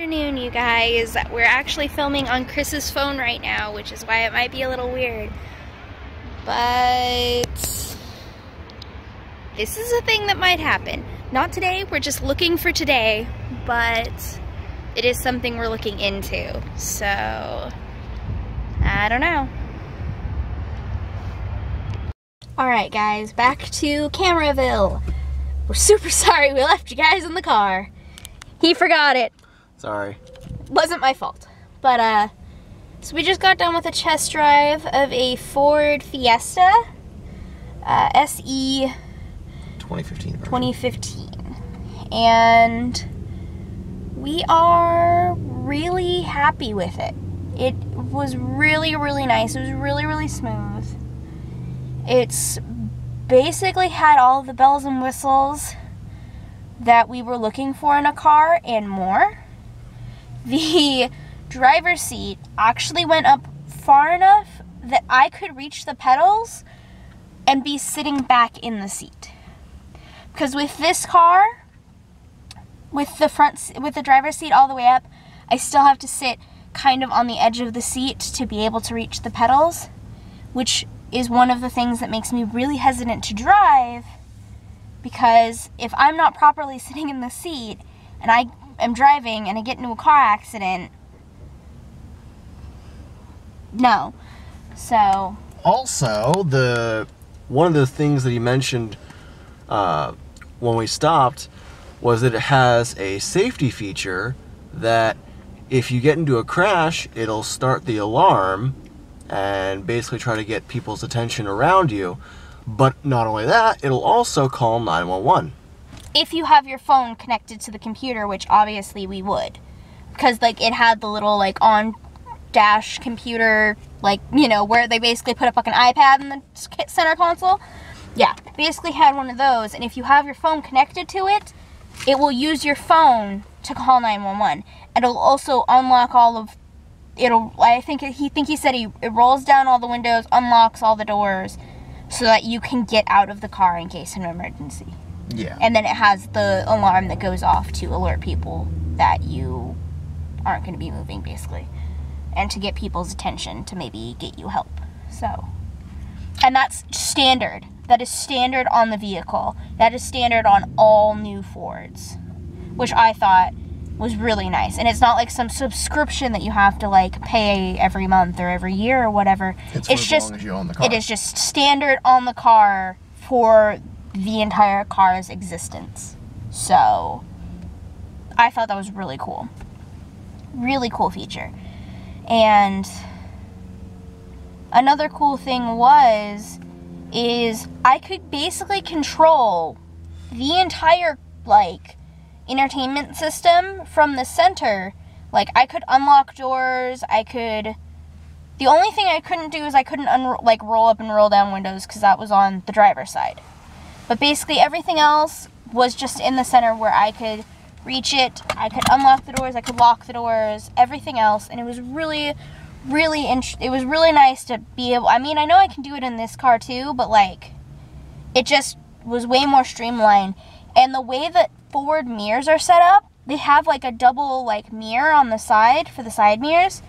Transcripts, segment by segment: afternoon, you guys. We're actually filming on Kris's phone right now, which is why it might be a little weird. But this is a thing that might happen. Not today, we're just looking for today, but it is something we're looking into. So, I don't know. Alright guys, back to Cameraville. We're super sorry we left you guys in the car. He forgot it. Sorry. Wasn't my fault. But, so we just got done with a test drive of a Ford Fiesta. SE... 2015. Version. 2015. And we are really happy with it. It was really, really nice. It was really, really smooth. It's basically had all the bells and whistles that we were looking for in a car and more. The driver's seat actually went up far enough that I could reach the pedals and be sitting back in the seat. Because with this car, with the driver's seat all the way up, I still have to sit kind of on the edge of the seat to be able to reach the pedals, which is one of the things that makes me really hesitant to drive. Because if I'm not properly sitting in the seat and I am driving and I get into a car accident, no. So also, one of the things that he mentioned when we stopped was that it has a safety feature that if you get into a crash, it'll start the alarm and basically try to get people's attention around you. But not only that, it'll also call 911. If you have your phone connected to the computer, which obviously we would. Because, like, it had the little, like, on-dash computer, like, you know, where they basically put up, like, an iPad in the center console. Yeah, basically had one of those. And if you have your phone connected to it, it will use your phone to call 911. It'll also unlock all of... I think he said it rolls down all the windows, unlocks all the doors, so that you can get out of the car in case of an emergency. Yeah. And then it has the alarm that goes off to alert people that you aren't going to be moving, basically. And to get people's attention to maybe get you help. So, and that's standard. That is standard on the vehicle. That is standard on all new Fords, which I thought was really nice. And it's not like some subscription that you have to like pay every month or every year or whatever. It's just as long as you own the car. It is just standard on the car for the entire car's existence. So I thought that was really cool. Really cool feature. And another cool thing is I could basically control the entire like entertainment system from the center. Like, I could unlock doors, I could... The only thing I couldn't do is I couldn't, like, roll up and roll down windows because that was on the driver's side. But basically everything else was just in the center where I could reach it, I could unlock the doors, I could lock the doors, everything else. And it was really, really... It was really nice to be able... I mean, I know I can do it in this car too, but, like, it just was way more streamlined. And the way that forward mirrors are set up, they have like a double like mirror on the side for the side mirrors,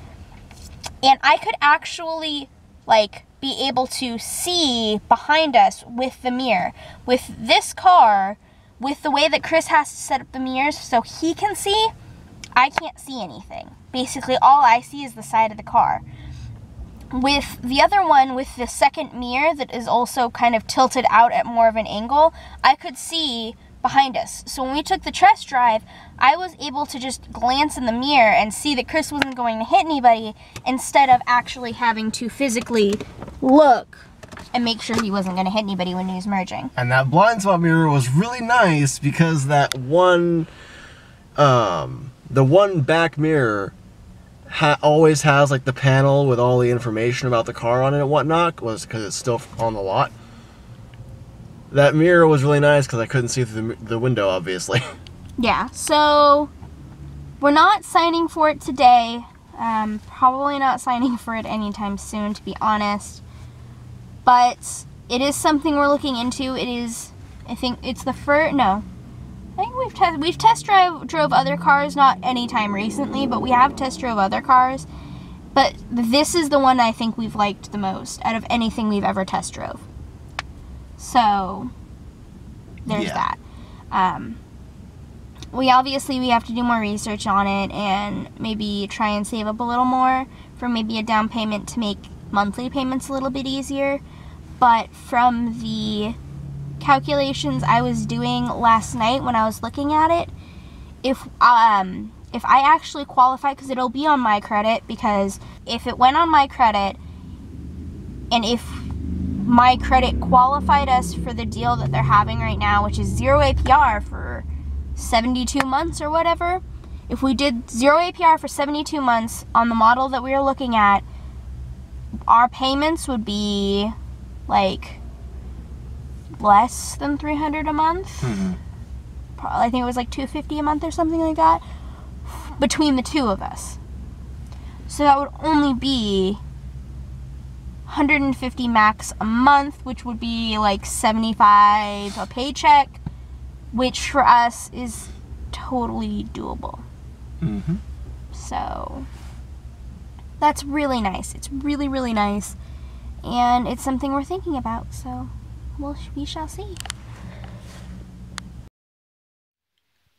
and I could actually like be able to see behind us with the mirror. With this car, with the way that Kris has to set up the mirrors so he can see, I can't see anything. Basically all I see is the side of the car. With the other one, with the second mirror that is also kind of tilted out at more of an angle, I could see behind us. So when we took the test drive, I was able to just glance in the mirror and see that Kris wasn't going to hit anybody, instead of actually having to physically look and make sure he wasn't going to hit anybody when he was merging. And that blind spot mirror was really nice because that one, the one back mirror always has like the panel with all the information about the car on it and whatnot, was because it's still on the lot. That mirror was really nice because I couldn't see through the window, obviously. Yeah, so we're not signing for it today. Probably not signing for it anytime soon, to be honest. But it is something we're looking into. It is, I think it's the first, no. I think we've test drove other cars, not anytime recently, but we have test drove other cars. But this is the one I think we've liked the most out of anything we've ever test drove. So there's that. We have to do more research on it and maybe try and save up a little more for maybe a down payment to make monthly payments a little bit easier. But from the calculations I was doing last night when I was looking at it, if I actually qualify, because it'll be on my credit, because if it went on my credit and if my credit qualified us for the deal that they're having right now, which is 0 APR for 72 months or whatever, if we did 0 APR for 72 months on the model that we were looking at, our payments would be like less than $300 a month. Probably, I think it was like $250 a month or something like that between the two of us. So that would only be $150 max a month, which would be like $75 a paycheck, which for us is totally doable. So that's really nice. It's really, really nice, and it's something we're thinking about, so we shall see.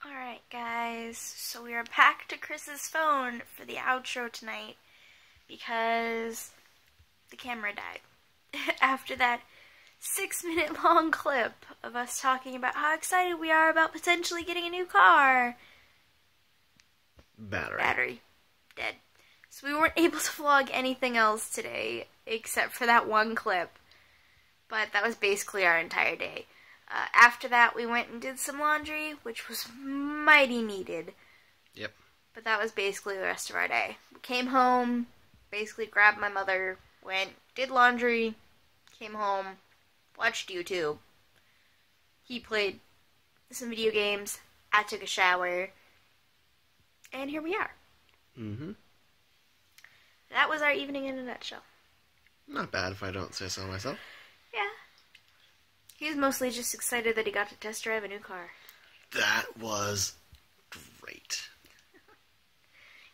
Alright guys, so we are back to Kris's phone for the outro tonight because the camera died after that 6-minute long clip of us talking about how excited we are about potentially getting a new car. Battery. Dead. So we weren't able to vlog anything else today except for that one clip. But that was basically our entire day. After that, we went and did some laundry, which was mighty needed. Yep. But that was basically the rest of our day. We came home, basically grabbed my mother, went, did laundry, came home, watched YouTube. He played some video games. I took a shower. And here we are. That was our evening in a nutshell. Not bad if I don't say so myself. Yeah. He was mostly just excited that he got to test drive a new car. That was great.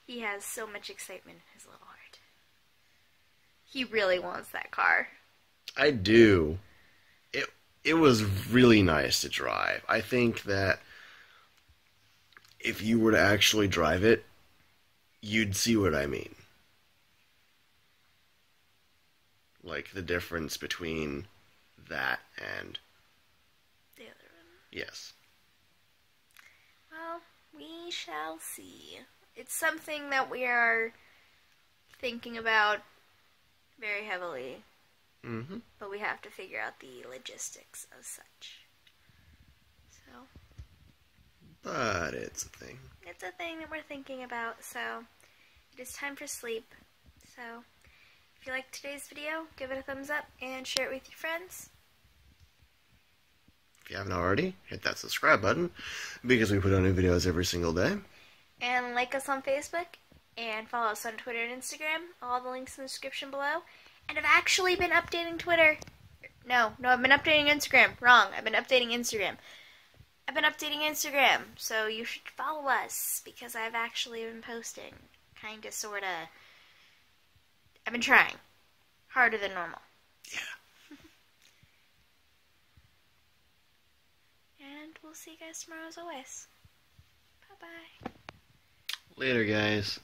He has so much excitement in his little heart. He really wants that car. I do. It was really nice to drive. I think that if you were to actually drive it, you'd see what I mean. Like, the difference between that and the other one. Yes. Well, we shall see. It's something that we are thinking about very heavily. But we have to figure out the logistics of such. So. But it's a thing. It's a thing that we're thinking about, so it is time for sleep. So if you liked today's video, give it a thumbs up and share it with your friends. If you haven't already, hit that subscribe button because we put out new videos every single day. And like us on Facebook and follow us on Twitter and Instagram. All the links in the description below. And I've actually been updating Twitter. No, I've been updating Instagram. Wrong, I've been updating Instagram. So you should follow us because I've actually been posting. Kinda, sorta. I've been trying. Harder than normal. Yeah. And we'll see you guys tomorrow as always. Bye-bye. Later, guys.